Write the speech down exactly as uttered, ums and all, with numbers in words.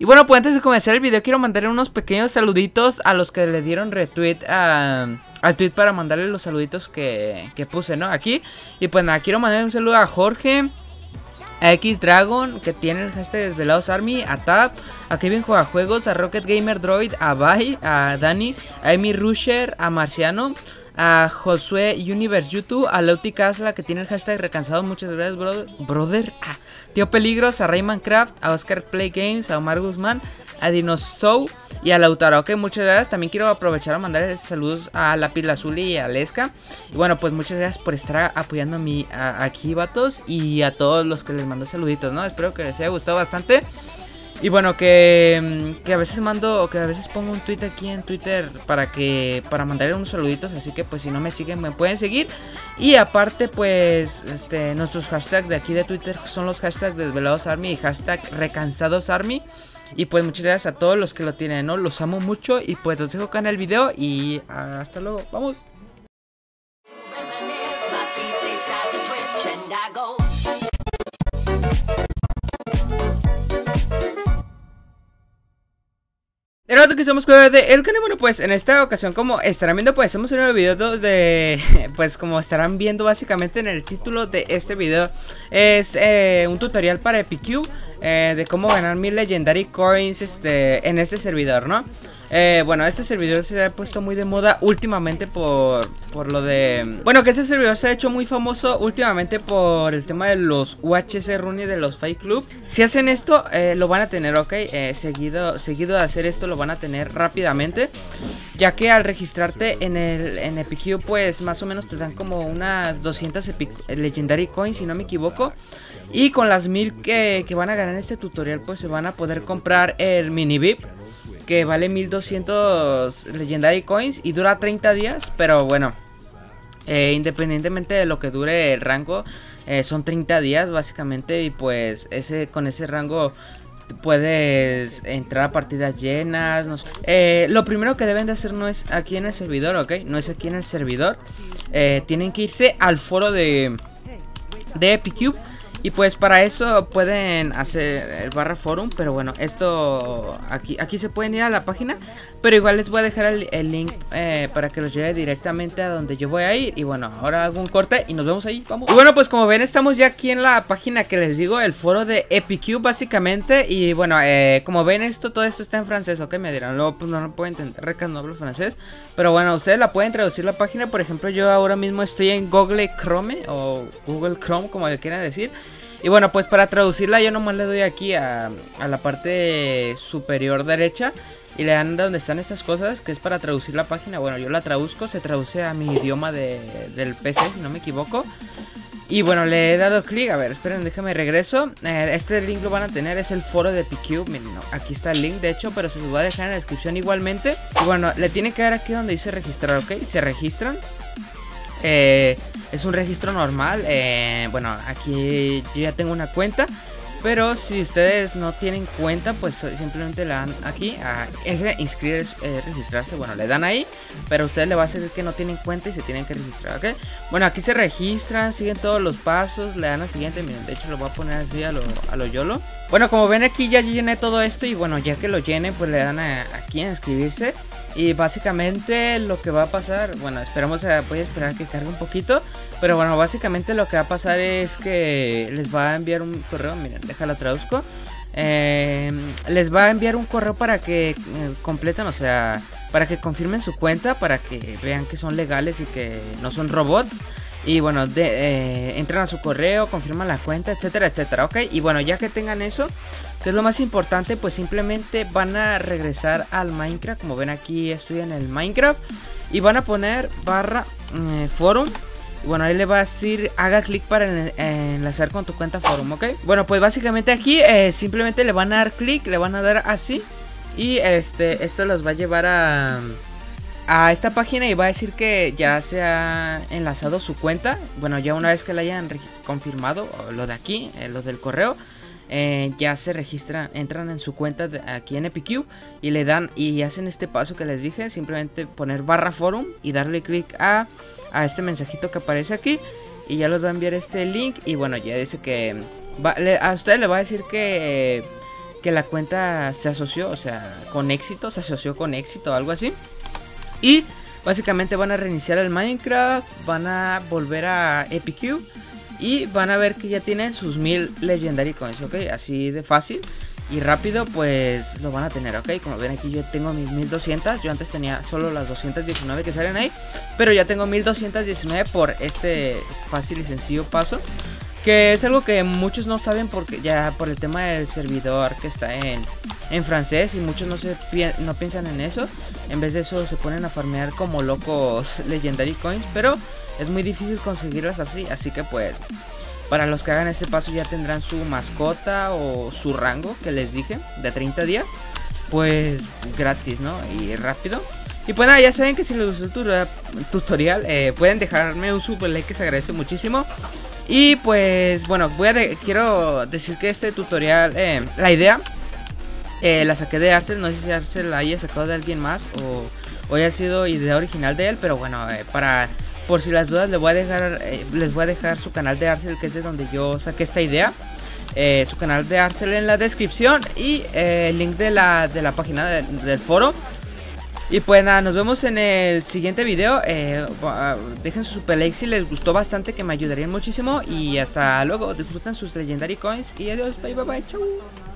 Y bueno, pues antes de comenzar el video quiero mandarle unos pequeños saluditos a los que le dieron retweet a... al tweet para mandarle los saluditos que, que puse, ¿no? Aquí. Y pues nada, quiero mandarle un saludo a Jorge, a X Dragon, que tiene el hashtag DesveladosArmy, a Tap, a Kevin Juegajuegos, a Rocket Gamer Droid, a Bai, a Dani, a Amy Rusher, a Marciano, a Josué Universe YouTube, a Lauti Casla, que tiene el hashtag Recansado, muchas gracias, brother, brother. Ah, Tío Peligros, a Rayman Craft, a Oscar Play Games, a Omar Guzmán, a Dinosaur y a Lautaro, que muchas gracias. También quiero aprovechar a mandar saludos a Lápiz Lazuli y a Lesca. Y bueno, pues muchas gracias por estar apoyando a mí a, aquí, vatos, y a todos los que les mando saluditos, ¿no? Espero que les haya gustado bastante. Y bueno, que, que a veces mando, o que a veces pongo un tweet aquí en Twitter para que, para mandarle unos saluditos. Así que pues si no me siguen, me pueden seguir. Y aparte pues, este, nuestros hashtags de aquí de Twitter son los hashtags DesveladosArmy y hashtag RecansadosArmy. Y pues muchas gracias a todos los que lo tienen, ¿no? Los amo mucho y pues los dejo acá en el video y hasta luego, vamos. De rato que estamos con el canal, bueno, pues en esta ocasión, como estarán viendo, pues hemos tenido un video de, pues como estarán viendo básicamente en el título de este video, es eh, un tutorial para EpicUbe eh, de cómo ganar mil Legendary Coins este, en este servidor, ¿no? Eh, bueno, este servidor se ha puesto muy de moda últimamente por, por lo de... Bueno, que este servidor se ha hecho muy famoso últimamente por el tema de los U H C Run y de los Fight Club. Si hacen esto, eh, lo van a tener, ok, eh, seguido, seguido de hacer esto lo van a tener rápidamente, ya que al registrarte en el en EpicUbe, pues más o menos te dan como unas doscientas Epic, Legendary Coins, si no me equivoco. Y con las mil que, que van a ganar en este tutorial, pues se van a poder comprar el mini V I P, que vale mil doscientos Legendary Coins y dura treinta días. Pero bueno, eh, independientemente de lo que dure el rango, eh, son treinta días básicamente. Y pues ese con ese rango puedes entrar a partidas llenas, no sé. eh, Lo primero que deben de hacer no es aquí en el servidor, ok. No es aquí en el servidor. eh, Tienen que irse al foro de, de EpicUbe. Y pues para eso pueden hacer el barra forum, pero bueno, esto aquí, aquí se pueden ir a la página, pero igual les voy a dejar el, el link eh, para que los lleve directamente a donde yo voy a ir. Y bueno, ahora hago un corte y nos vemos ahí, vamos. Y bueno, pues como ven, estamos ya aquí en la página que les digo, el foro de EpicUbe básicamente. Y bueno, eh, como ven, esto, todo esto está en francés, ok, me dirán, no, pues no, no puedo entender, recas no hablo francés. Pero bueno, ustedes la pueden traducir la página. Por ejemplo, yo ahora mismo estoy en Google Chrome o Google Chrome, como le quieran decir. Y bueno, pues para traducirla yo nomás le doy aquí a, a la parte superior derecha y le dan donde están estas cosas, que es para traducir la página. Bueno, yo la traduzco, se traduce a mi idioma de, del P C, si no me equivoco. Y bueno, le he dado clic, a ver, esperen, déjame regreso. eh, Este link lo van a tener, es el foro de EpicUbe, miren, no, aquí está el link de hecho, pero se los voy a dejar en la descripción igualmente. Y bueno, le tiene que dar aquí donde dice registrar, ok, se registran. Eh... Es un registro normal. eh, Bueno, aquí yo ya tengo una cuenta, pero si ustedes no tienen cuenta, pues simplemente le dan aquí a ese inscribir, eh, registrarse. Bueno, le dan ahí, pero a ustedes le va a decir que no tienen cuenta y se tienen que registrar, ¿ok? Bueno, aquí se registran, siguen todos los pasos, le dan al siguiente. Miren, de hecho lo voy a poner así a lo, a lo YOLO. Bueno, como ven, aquí ya llené todo esto. Y bueno, ya que lo llenen, pues le dan a, aquí a inscribirse. Y básicamente lo que va a pasar, bueno, esperamos, voy a esperar que cargue un poquito. Pero bueno, básicamente lo que va a pasar es que les va a enviar un correo, miren, déjala traduzco. Eh, les va a enviar un correo para que eh, completen, o sea, para que confirmen su cuenta, para que vean que son legales y que no son robots. Y bueno, de, eh, entran a su correo, confirman la cuenta, etcétera, etcétera, ok. Y bueno, ya que tengan eso, que es lo más importante, pues simplemente van a regresar al Minecraft. Como ven, aquí estoy en el Minecraft y van a poner barra eh, forum. Bueno, ahí le va a decir haga clic para enlazar con tu cuenta forum, ok. Bueno, pues básicamente aquí eh, simplemente le van a dar clic, le van a dar así. Y este esto los va a llevar a... a esta página y va a decir que ya se ha enlazado su cuenta. Bueno, ya una vez que la hayan confirmado, lo de aquí, eh, lo del correo, eh, ya se registran, entran en su cuenta de, aquí en EpicUbe y le dan y hacen este paso que les dije, simplemente poner barra forum y darle clic a, a este mensajito que aparece aquí y ya los va a enviar este link. Y bueno, ya dice que va, le, a ustedes les va a decir que... Eh, que la cuenta se asoció, o sea, con éxito, se asoció con éxito o algo así. Y básicamente van a reiniciar el Minecraft, van a volver a EpicUbe y van a ver que ya tienen sus mil Legendary Coins, ¿ok? Así de fácil y rápido, pues lo van a tener, ¿ok? Como ven aquí yo tengo mis mil doscientas, yo antes tenía solo las doscientas diecinueve que salen ahí, pero ya tengo mil doscientas diecinueve por este fácil y sencillo paso. Que es algo que muchos no saben porque ya por el tema del servidor que está en, en francés y muchos no, se pi no piensan en eso. En vez de eso se ponen a farmear como locos Legendary Coins, pero es muy difícil conseguirlas así. Así que pues para los que hagan este paso ya tendrán su mascota o su rango que les dije de treinta días. Pues gratis, ¿no? Y rápido. Y pues nada, ya saben que si les gustó el tutorial eh, pueden dejarme un super like que se agradece muchísimo. Y pues bueno, voy a de quiero decir que este tutorial, eh, la idea eh, la saqué de Arcel. No sé si Arcel la haya sacado de alguien más o, o haya sido idea original de él. Pero bueno, eh, para por si las dudas les voy a dejar, eh, les voy a dejar su canal de Arcel, que es de donde yo saqué esta idea. Eh, su canal de Arcel en la descripción y eh, el link de la, de la página de, del foro. Y pues nada, nos vemos en el siguiente video. eh, Dejen su super like si les gustó bastante, que me ayudarían muchísimo. Y hasta luego, disfruten sus Legendary Coins. Y adiós, bye bye bye, chau.